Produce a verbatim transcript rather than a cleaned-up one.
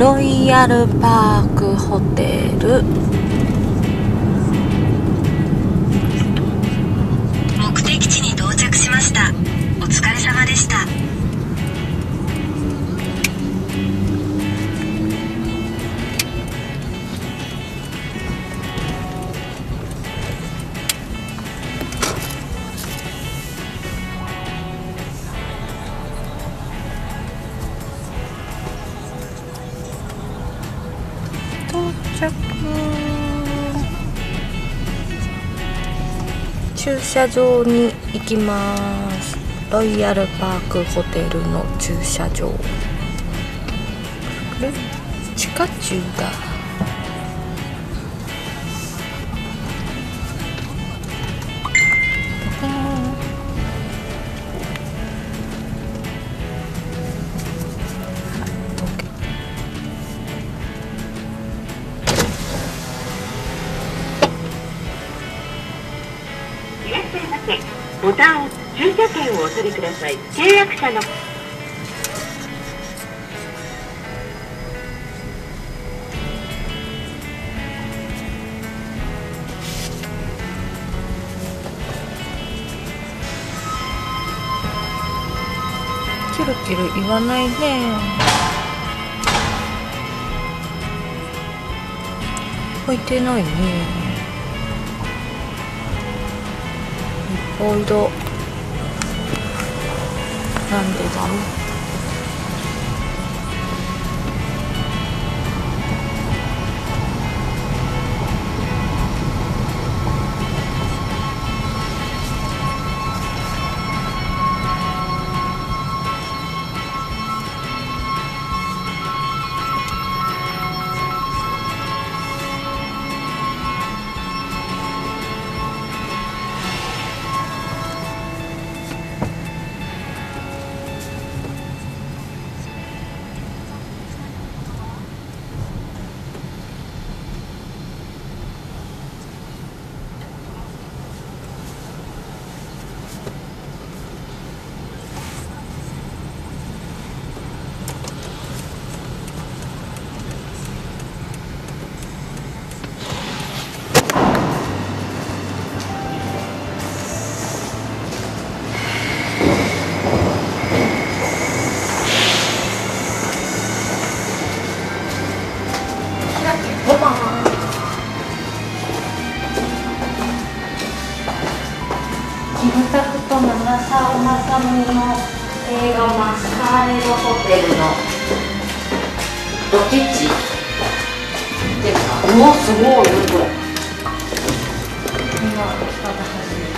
ロイヤルパークホテル。目的地に到着しました。お疲れ様でした。駐車場に行きます。ロイヤルパークホテルの駐車場。これ地下駐だ。ボタン、駐車券をお取りください。契約者のキルキル言わないで。置いてないね。おいど、なんでだろう。キムタクと長澤まさみの映画マスカーレードホテルのロケ地ですか。うわ、すごいこれ。今、来た。